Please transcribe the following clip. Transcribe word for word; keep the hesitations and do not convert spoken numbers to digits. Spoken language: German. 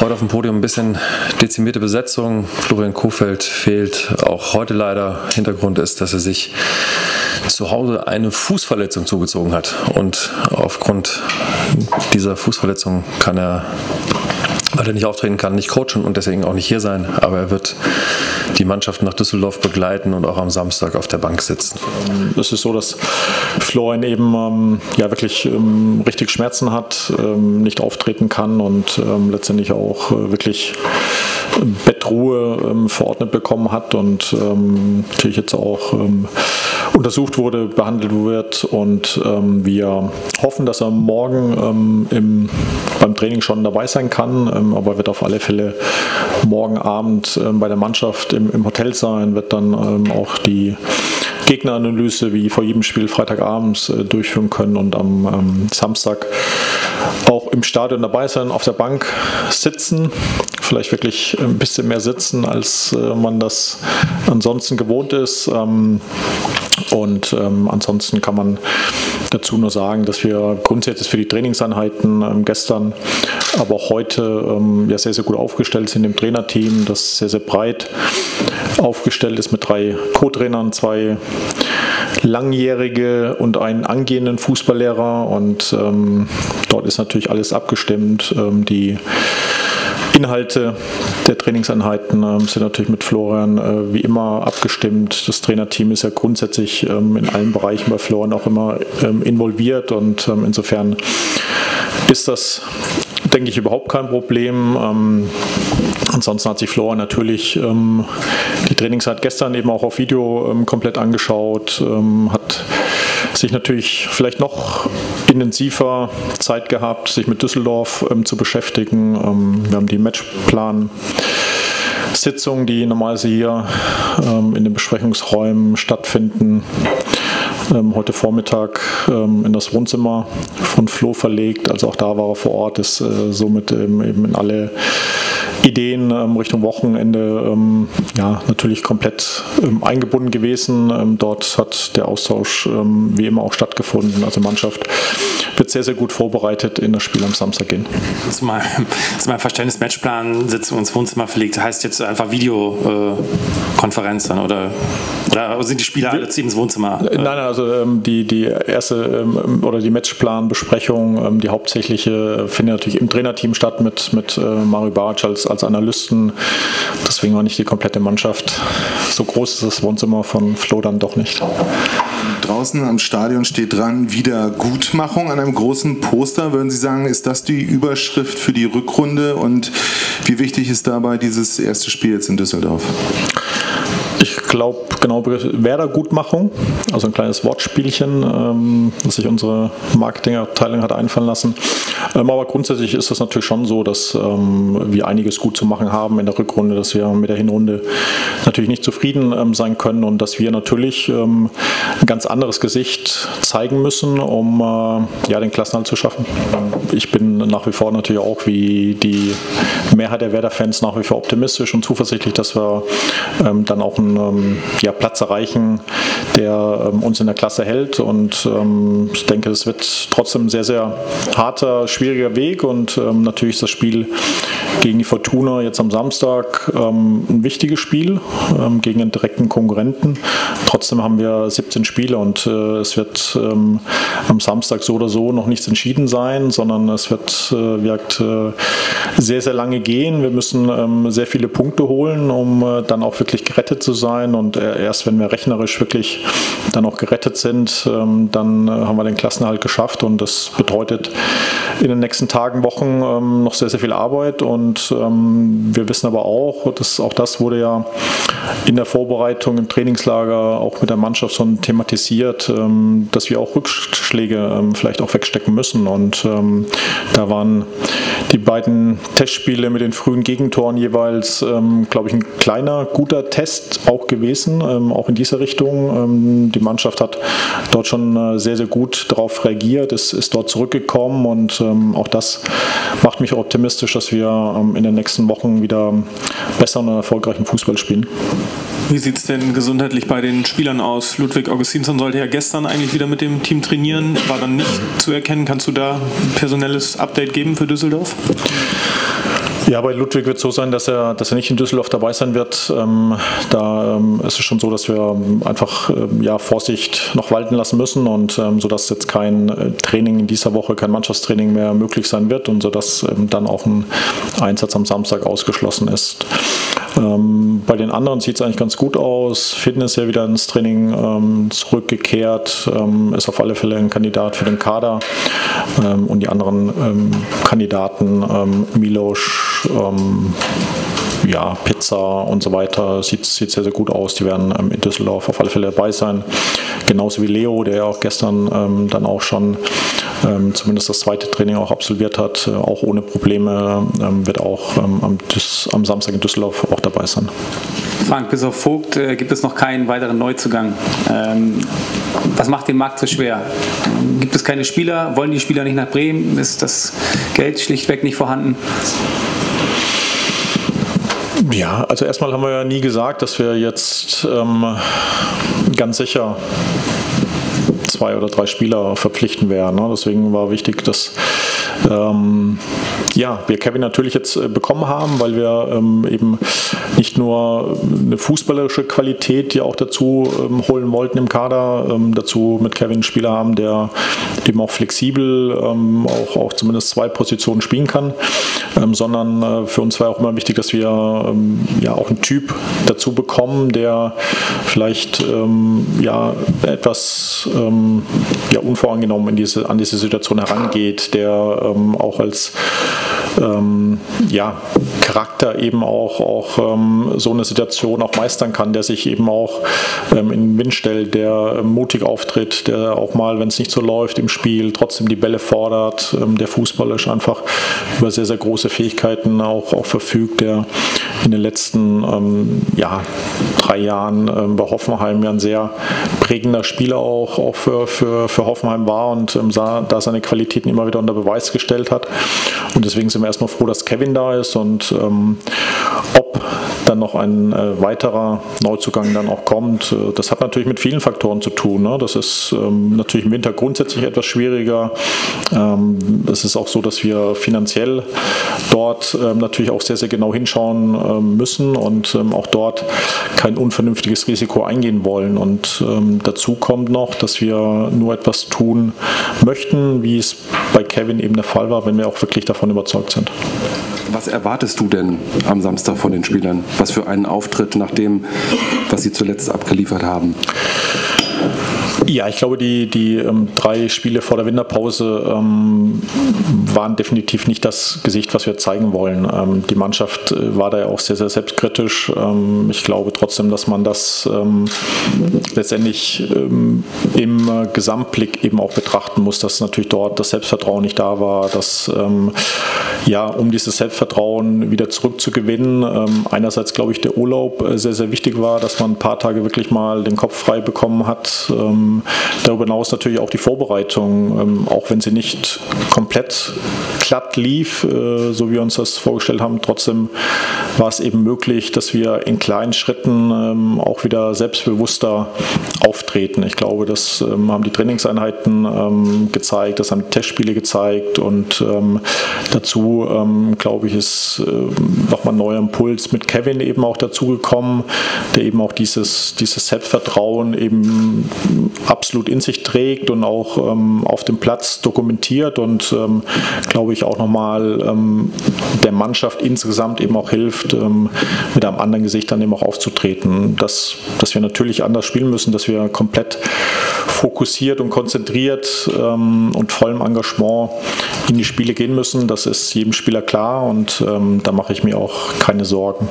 Heute auf dem Podium ein bisschen dezimierte Besetzung. Florian Kohfeldt fehlt auch heute leider. Hintergrund ist, dass er sich zu Hause eine Fußverletzung zugezogen hat. Und aufgrund dieser Fußverletzung kann er, weil er nicht auftreten kann, nicht coachen und deswegen auch nicht hier sein. Aber er wird die Mannschaft nach Düsseldorf begleiten und auch am Samstag auf der Bank sitzen. Es ist so, dass Florian eben ähm, ja wirklich ähm, richtig Schmerzen hat, ähm, nicht auftreten kann und ähm, letztendlich auch äh, wirklich Bettruhe ähm, verordnet bekommen hat und ähm, natürlich jetzt auch ähm, untersucht wurde, behandelt wird. Und ähm, wir hoffen, dass er morgen ähm, im, beim Training schon dabei sein kann. Ähm, aber er wird auf alle Fälle morgen Abend ähm, bei der Mannschaft im, im Hotel sein, wird dann ähm, auch die Gegneranalyse wie vor jedem Spiel freitagabends äh, durchführen können und am ähm, Samstag auch im Stadion dabei sein, auf der Bank sitzen, vielleicht wirklich ein bisschen mehr sitzen, als äh, man das ansonsten gewohnt ist. Ähm, und ähm, ansonsten kann man dazu nur sagen, dass wir grundsätzlich für die Trainingseinheiten ähm, gestern, aber auch heute ähm, ja sehr, sehr gut aufgestellt sind im Trainerteam, das sehr, sehr breit aufgestellt ist mit drei Co-Trainern, zwei langjährige und einen angehenden Fußballlehrer, und ähm, dort ist natürlich alles abgestimmt. Ähm, die Inhalte der Trainingseinheiten ähm, sind natürlich mit Florian äh, wie immer abgestimmt. Das Trainerteam ist ja grundsätzlich ähm, in allen Bereichen bei Florian auch immer ähm, involviert, und ähm, insofern ist das, denke ich, überhaupt kein Problem. Ähm, Ansonsten hat sich Florian natürlich ähm, die Trainingszeit gestern eben auch auf Video ähm, komplett angeschaut, ähm, hat sich natürlich vielleicht noch intensiver Zeit gehabt, sich mit Düsseldorf ähm, zu beschäftigen. Ähm, wir haben die Matchplan-Sitzungen, die normalerweise hier ähm, in den Besprechungsräumen stattfinden, heute Vormittag in das Wohnzimmer von Flo verlegt. Also auch da war er vor Ort, ist somit eben in alle Ideen Richtung Wochenende ja natürlich komplett eingebunden gewesen. Dort hat der Austausch wie immer auch stattgefunden. Also Mannschaft wird sehr, sehr gut vorbereitet in das Spiel am Samstag gehen. Das ist mein, das ist mein Verständnis. Matchplan, Sitzung ins Wohnzimmer verlegt, heißt jetzt einfach Videokonferenz dann, oder, oder sind die Spieler alle ziemlich ins Wohnzimmer? Nein, nein, also ähm, die, die erste ähm, oder die Matchplan-Besprechung, ähm, die hauptsächliche, findet natürlich im Trainerteam statt mit, mit äh, Mario Baratsch als, als Analysten. Deswegen war nicht die komplette Mannschaft. So groß ist das Wohnzimmer von Flo dann doch nicht. Draußen am Stadion steht dran, Wiedergutmachung an einem großen Poster. Würden Sie sagen, ist das die Überschrift für die Rückrunde, und wie wichtig ist dabei dieses erste Spiel jetzt in Düsseldorf? Ich glaube, genau, Wiedergutmachung, also ein kleines Wortspielchen, ähm, das sich unsere Marketingabteilung hat einfallen lassen. Ähm, aber grundsätzlich ist das natürlich schon so, dass ähm, wir einiges gut zu machen haben in der Rückrunde, dass wir mit der Hinrunde natürlich nicht zufrieden ähm, sein können und dass wir natürlich ähm, ein ganz anderes Gesicht zeigen müssen, um äh, ja, den Klassenerhalt zu schaffen. Ich bin nach wie vor natürlich auch wie die Mehrheit der Werder-Fans nach wie vor optimistisch und zuversichtlich, dass wir ähm, dann auch ein ja, Platz erreichen, der ähm, uns in der Klasse hält, und ähm, ich denke, es wird trotzdem ein sehr, sehr harter, schwieriger Weg, und ähm, natürlich ist das Spiel gegen die Fortuna jetzt am Samstag ähm, ein wichtiges Spiel ähm, gegen einen direkten Konkurrenten. Trotzdem haben wir siebzehn Spiele, und äh, es wird ähm, am Samstag so oder so noch nichts entschieden sein, sondern es wird äh, wirkt, äh, sehr, sehr lange gehen. Wir müssen ähm, sehr viele Punkte holen, um äh, dann auch wirklich gerettet zu sein, und erst wenn wir rechnerisch wirklich dann auch gerettet sind, dann haben wir den Klassenerhalt geschafft, und das bedeutet in den nächsten Tagen, Wochen noch sehr, sehr viel Arbeit, und wir wissen aber auch, dass auch das wurde ja in der Vorbereitung im Trainingslager auch mit der Mannschaft schon thematisiert, dass wir auch Rückschläge vielleicht auch wegstecken müssen, und da waren die beiden Testspiele mit den frühen Gegentoren jeweils, glaube ich, ein kleiner, guter Test auch gewesen, ähm, auch in dieser Richtung. Ähm, die Mannschaft hat dort schon äh, sehr, sehr gut darauf reagiert, ist, ist dort zurückgekommen, und ähm, auch das macht mich optimistisch, dass wir ähm, in den nächsten Wochen wieder besseren und erfolgreichen Fußball spielen. Wie sieht es denn gesundheitlich bei den Spielern aus? Ludwig Augustinsson sollte ja gestern eigentlich wieder mit dem Team trainieren, war dann nicht zu erkennen. Kannst du da ein personelles Update geben für Düsseldorf? Ja, bei Ludwig wird es so sein, dass er, dass er nicht in Düsseldorf dabei sein wird. Ähm, da ähm, ist es schon so, dass wir einfach ähm, ja, Vorsicht noch walten lassen müssen und ähm, sodass jetzt kein äh, Training in dieser Woche, kein Mannschaftstraining mehr möglich sein wird und sodass ähm, dann auch ein Einsatz am Samstag ausgeschlossen ist. Ähm, bei den anderen sieht es eigentlich ganz gut aus. Fitness ist ja wieder ins Training ähm, zurückgekehrt, ähm, ist auf alle Fälle ein Kandidat für den Kader ähm, und die anderen ähm, Kandidaten, ähm, Milos, ähm, ja, Pizza und so weiter, sieht, sieht sehr, sehr gut aus. Die werden ähm, in Düsseldorf auf alle Fälle dabei sein. Genauso wie Leo, der ja auch gestern ähm, dann auch schon ähm, zumindest das zweite Training auch absolviert hat, äh, auch ohne Probleme, ähm, wird auch ähm, am, am Samstag in Düsseldorf auch dabei sein. Frank, bis auf Vogt äh, gibt es noch keinen weiteren Neuzugang. Ähm, was macht den Markt so schwer? Gibt es keine Spieler? Wollen die Spieler nicht nach Bremen? Ist das Geld schlichtweg nicht vorhanden? Ja, also erstmal haben wir ja nie gesagt, dass wir jetzt ähm, ganz sicher zwei oder drei Spieler verpflichten werden. Ne? Deswegen war wichtig, dass ähm, ja, wir Kevin natürlich jetzt äh, bekommen haben, weil wir ähm, eben nicht nur eine fußballerische Qualität ja auch dazu ähm, holen wollten im Kader, ähm, dazu mit Kevin einen Spieler haben, der eben auch flexibel ähm, auch, auch zumindest zwei Positionen spielen kann, ähm, sondern äh, für uns war auch immer wichtig, dass wir ähm, ja auch einen Typ dazu bekommen, der vielleicht ähm, ja etwas ähm, ja, unvoreingenommen in diese, an diese Situation herangeht, der ähm, auch als ähm, ja, Charakter eben auch, auch ähm, so eine Situation auch meistern kann, der sich eben auch ähm, in den Wind stellt, der ähm, mutig auftritt, der auch mal, wenn es nicht so läuft im Spiel, trotzdem die Bälle fordert, ähm, der fußballisch einfach über sehr, sehr große Fähigkeiten auch, auch verfügt, der in den letzten ähm, ja, drei Jahren ähm, bei Hoffenheim ja ein sehr prägender Spieler auch, auch Für, für, für Hoffenheim war und ähm, sah, da seine Qualitäten immer wieder unter Beweis gestellt hat. Und deswegen sind wir erstmal froh, dass Kevin da ist und ähm, ob dann noch ein äh, weiterer Neuzugang dann auch kommt, äh, das hat natürlich mit vielen Faktoren zu tun. Ne? Das ist ähm, natürlich im Winter grundsätzlich etwas schwieriger. Ähm, es ist auch so, dass wir finanziell dort ähm, natürlich auch sehr, sehr genau hinschauen ähm, müssen und ähm, auch dort kein unvernünftiges Risiko eingehen wollen. Und ähm, dazu kommt noch, dass wir nur etwas tun möchten, wie es bei Kevin eben der Fall war, wenn wir auch wirklich davon überzeugt sind. Was erwartest du denn am Samstag von den Spielern? Was für einen Auftritt nach dem, was sie zuletzt abgeliefert haben? Ja, ich glaube, die, die ähm, drei Spiele vor der Winterpause ähm, waren definitiv nicht das Gesicht, was wir zeigen wollen. Ähm, die Mannschaft war da ja auch sehr, sehr selbstkritisch. Ähm, ich glaube trotzdem, dass man das ähm, letztendlich ähm, im äh, Gesamtblick eben auch betrachten muss, dass natürlich dort das Selbstvertrauen nicht da war, dass ähm, ja, um dieses Selbstvertrauen wieder zurückzugewinnen, ähm, einerseits glaube ich, der Urlaub sehr, sehr wichtig war, dass man ein paar Tage wirklich mal den Kopf frei bekommen hat. Ähm, Darüber hinaus natürlich auch die Vorbereitung, auch wenn sie nicht komplett glatt lief, so wie wir uns das vorgestellt haben, trotzdem war es eben möglich, dass wir in kleinen Schritten auch wieder selbstbewusster auftreten. Ich glaube, das haben die Trainingseinheiten gezeigt, das haben die Testspiele gezeigt und dazu, glaube ich, ist nochmal ein neuer Impuls mit Kevin eben auch dazugekommen, der eben auch dieses, dieses Selbstvertrauen eben absolut in sich trägt und auch ähm, auf dem Platz dokumentiert und ähm, glaube ich auch nochmal ähm, der Mannschaft insgesamt eben auch hilft, ähm, mit einem anderen Gesicht dann eben auch aufzutreten. Dass, dass wir natürlich anders spielen müssen, dass wir komplett fokussiert und konzentriert ähm, und vollem Engagement in die Spiele gehen müssen, das ist jedem Spieler klar und ähm, da mache ich mir auch keine Sorgen.